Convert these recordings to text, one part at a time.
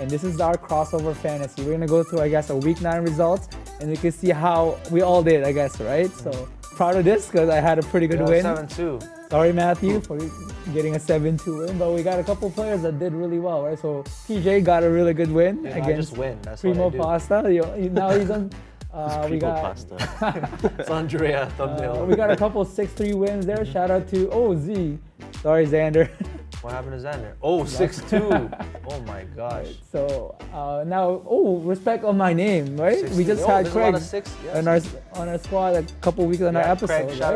and this is our crossover fantasy. We're gonna go through, I guess, a week 9 results, and we can see how we all did, I guess, right? So proud of this because I had a pretty good win. 7-2. Sorry, Matthew, for getting a 7-2 win, but we got a couple players that did really well, right? So PJ got a really good win against Primo Pasta. Now he's on. Pasta. It's Andrea thumbnail. We got a couple 6-3 wins there. Shout out to Z. Sorry, Xander. What happened to Xander? Oh, 6-2. Oh my gosh. Right. So now, respect on my name, right? We just had Craig on our squad a couple weeks on our episode. Craig, shout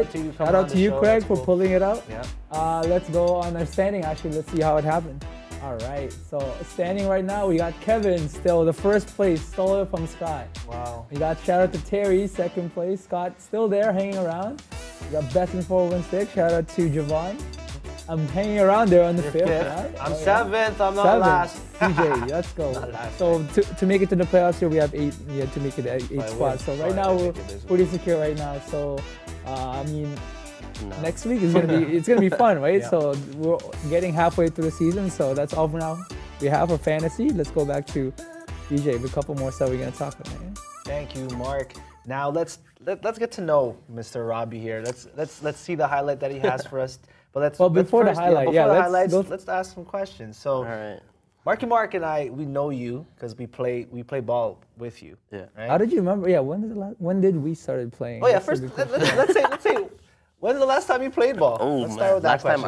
out to you, Craig, for pulling it out. Yeah. Let's go on our standing. Actually, let's see how it happened. All right, so standing right now, we got Kevin still the first place, stole it from Scott. Wow. We got shout out to Terry, second place. Scott still there, hanging around. We got best in 416. Shout out to Javon. I'm hanging around there on the fifth. Right? I'm 7th. I'm not last. TJ, let's go. So to make it to the playoffs here, we have 8. Yeah, to make it 8 spots. So right now we're pretty secure right now. So I mean, next week is gonna be fun, right? Yeah. So we're getting halfway through the season. So that's all for now. We have a fantasy. Let's go back to TJ. A couple more stuff we're gonna talk about. Man. Thank you, Mark. Now let's get to know Mr. Robbie here. Let's see the highlight that he has for us. But let's ask some questions. So, all right. Mark and I, we know you because we play ball with you. Yeah. Right? How did you remember? Yeah. When did we started playing? Oh yeah. Let's say when's the last time you played ball? Oh, let's start with that question.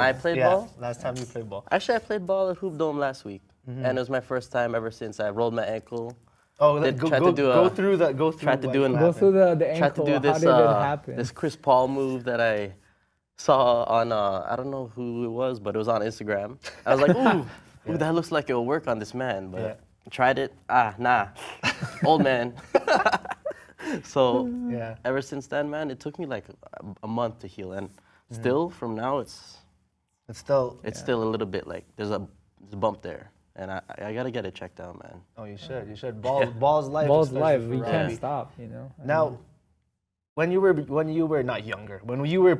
Last time you played ball. Actually, I played ball at Hoop Dome last week, and it was my first time ever since I rolled my ankle. Oh, go through the ankle. Tried to do this Chris Paul move that I saw on, I don't know who it was, but it was on Instagram. I was like, ooh, that looks like it'll work on this man. But tried it, nah, old man. So ever since then, man, it took me like a month to heal. And still, from now, it's still a little bit like, there's a bump there. And I gotta get it checked out, man. Oh, you should, you should. Ball's life. Ball's life, we can't stop, you know. Now, when you were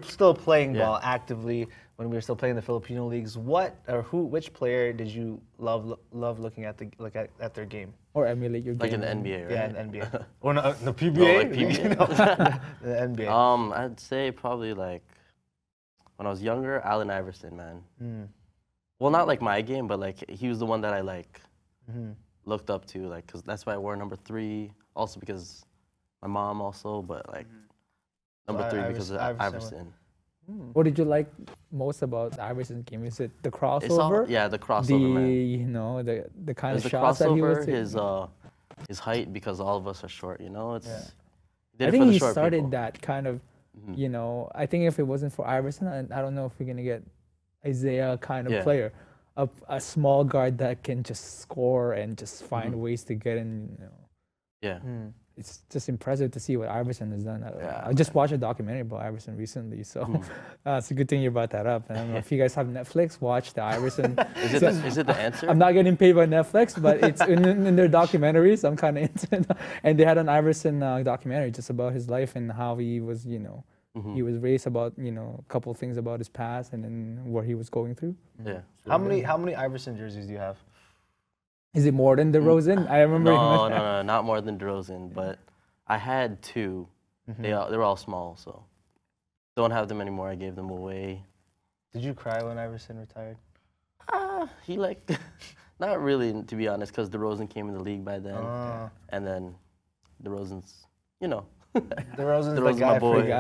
still playing ball actively, when we were still playing the Filipino leagues, which player did you love looking at at their game or emulate your game? Like in the NBA, right? Yeah, in the NBA. Or no, the PBA. No, like PBA. No, the NBA. I'd say probably like when I was younger, Allen Iverson, man. Mm. Well, not like my game, but like he was the one that I like looked up to, like because that's why I wore #3. Also because my mom also, but like. Number 3 because of Iverson. What did you like most about Iverson's game? Is it the crossover? The crossover, man. You know, the kind of shots that he was taking. His height, because all of us are short, you know? I think he started that kind of, you know, I think if it wasn't for Iverson, I don't know if we're going to get Isaiah kind of player. A small guard that can just score and just find ways to get in, you know. Yeah. Mm. It's just impressive to see what Iverson has done. I just watched a documentary about Iverson recently, so it's a good thing you brought that up. And I don't know if you guys have Netflix, watch the Iverson. Is it the answer? I'm not getting paid by Netflix, but it's in their documentaries. I'm kind of into it. And they had an Iverson documentary just about his life and how he was, you know, he was raised, about, you know, a couple things about his past and then what he was going through. Yeah. So how many Iverson jerseys do you have? Is it more than DeRozan? I remember. No, not more than DeRozan. But I had 2. They were all small, so don't have them anymore. I gave them away. Did you cry when Iverson retired? He liked, not really, to be honest, because DeRozan came in the league by then, and then DeRozan's, you know. DeRozan's the guy, my boy.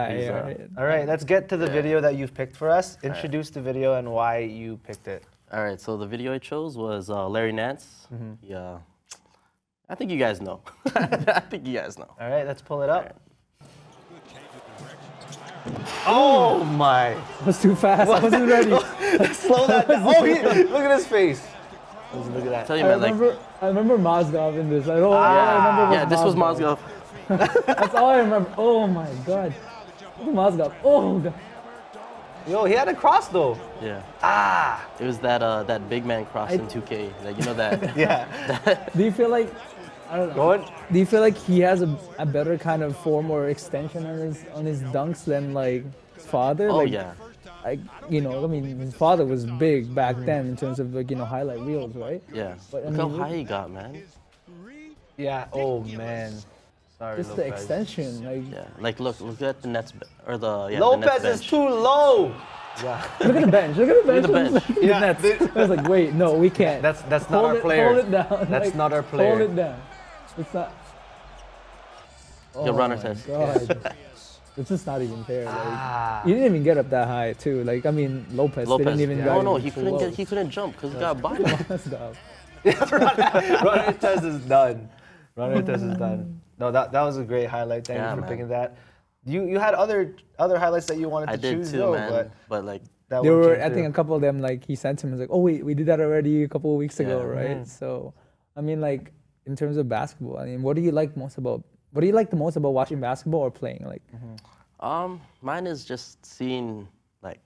All right, let's get to the video that you've picked for us. Introduce the video and why you picked it. All right, so the video I chose was Larry Nance. Yeah, I think you guys know. All right, let's pull it up. Right. Oh my! That was too fast. I wasn't ready. Slow that down. Look at his face. Look at that. Tell you, man, I remember Mozgov in this. This was Mozgov. That's all I remember. Oh my God, Mozgov. Oh God. Yo, he had a cross though. Yeah. It was that big man cross in 2K. Like, you know that. Do you feel like, I don't know. Do you feel like he has a better kind of form or extension on his dunks than like his father? Oh, like, yeah. his father was big back then in terms of, like, highlight reels, right? Yeah. But, look how high he got, man. Yeah. Oh man. Sorry, just Lopez. The extension, like. Yeah. Like, look at the Nets or the. Yeah, Lopez the Nets is too low. Yeah. Look at the bench. Look at the bench. Yeah. The I was like, wait, no, we can't. That's not our player. Hold it down. That's like, not our player. Hold it down. It's not. Oh, your runner test. It's just not even fair. Like, you didn't even get up that high, too. Like, I mean, Lopez didn't even. Yeah. No, he couldn't jump because he got by. Runner test is done. Runner test is done. No, that was a great highlight. Thank you for picking that. You had other highlights that you wanted to choose, though. I did too, man. But like there were, I think, a couple of them. Like he sent him, was like, oh wait, we did that already a couple of weeks ago, right? Man. So, I mean, like in terms of basketball, I mean, what do you like the most about watching basketball or playing? Like, mine is just seeing, like,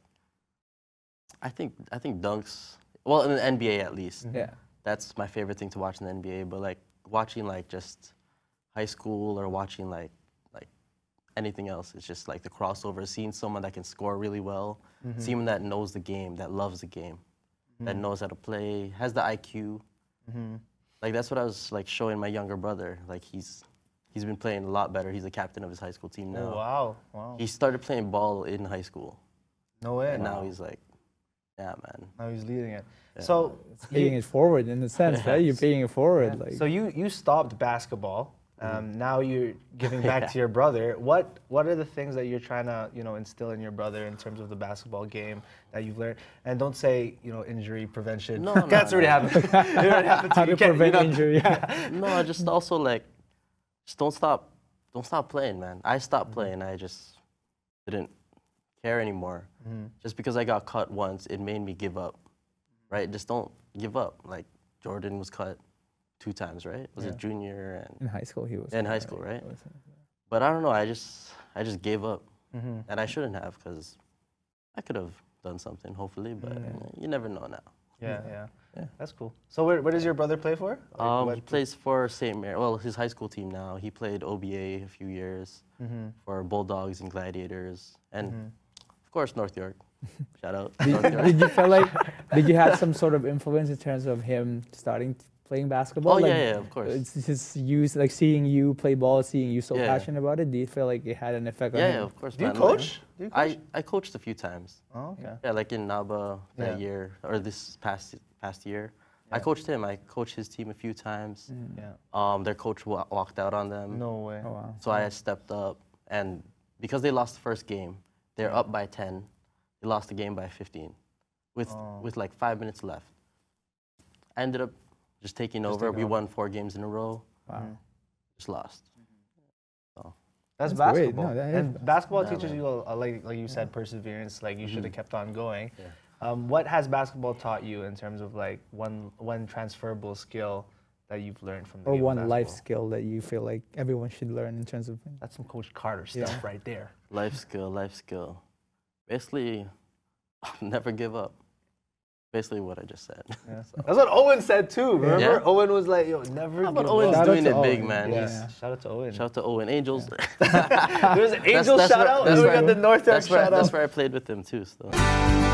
I think dunks. Well, in the NBA at least. Yeah. That's my favorite thing to watch in the NBA. But like watching like just high school or watching like anything else, it's just like the crossover. Seeing someone that can score really well, someone that knows the game, that loves the game, that knows how to play, has the IQ. Like that's what I was like showing my younger brother. Like he's been playing a lot better. He's the captain of his high school team now. Oh, wow. He started playing ball in high school. No way. And now he's like, yeah, man. Now he's leading it. Yeah. So it's paying it forward in a sense, right? You're paying it forward. Yeah. Like. So you stopped basketball. Now you're giving back to your brother. What are the things that you're trying to instill in your brother in terms of the basketball game that you've learned? And don't say injury prevention. No, that's already happened. How to prevent injury? No, just also like just don't stop playing, man. I stopped playing. I just didn't care anymore. Just because I got cut once, it made me give up. Right? Just don't give up. Like Jordan was cut 2 times, right? Was it junior and in high school he was in high school, right? But I don't know. I just gave up, and I shouldn't have because I could have done something, hopefully. But you never know now. Yeah. That's cool. So where does your brother play for? Like, he plays for Saint Mary. Well, his high school team now. He played OBA a few years for Bulldogs and Gladiators, and of course North York. Shout out. Did you feel like did you have some sort of influence in terms of him playing basketball? Oh like, yeah, of course. It's just seeing you play ball, seeing you so passionate about it. Do you feel like it had an effect on him? Yeah, of course. Do you coach? I coached a few times. Oh, okay. Yeah, like in Naba that year or this past year, I coached him. I coached his team a few times. Their coach walked out on them. No way. Oh, wow. So I stepped up, and because they lost the first game, they're up by 10. They lost the game by 15, with like 5 minutes left. I ended up just taking over. We won 4 games in a row. Wow. Just lost. So. That's basketball. No, and basketball teaches you, like you said, perseverance. Like you should have kept on going. Yeah. What has basketball taught you in terms of like one transferable skill that you've learned from the game of basketball? Or one life skill that you feel like everyone should learn in terms of? That's some Coach Carter stuff right there. Life skill. Basically, never give up. Basically what I just said. Yeah. So. That's what Owen said too, remember? Yeah. Owen was like, yo, never give up. Owen's doing it big, man. Yeah. Shout out to Owen. Shout out to Owen. Angels. There's an Angel shout out, and we got the North York shout out. That's where I played with him too. So.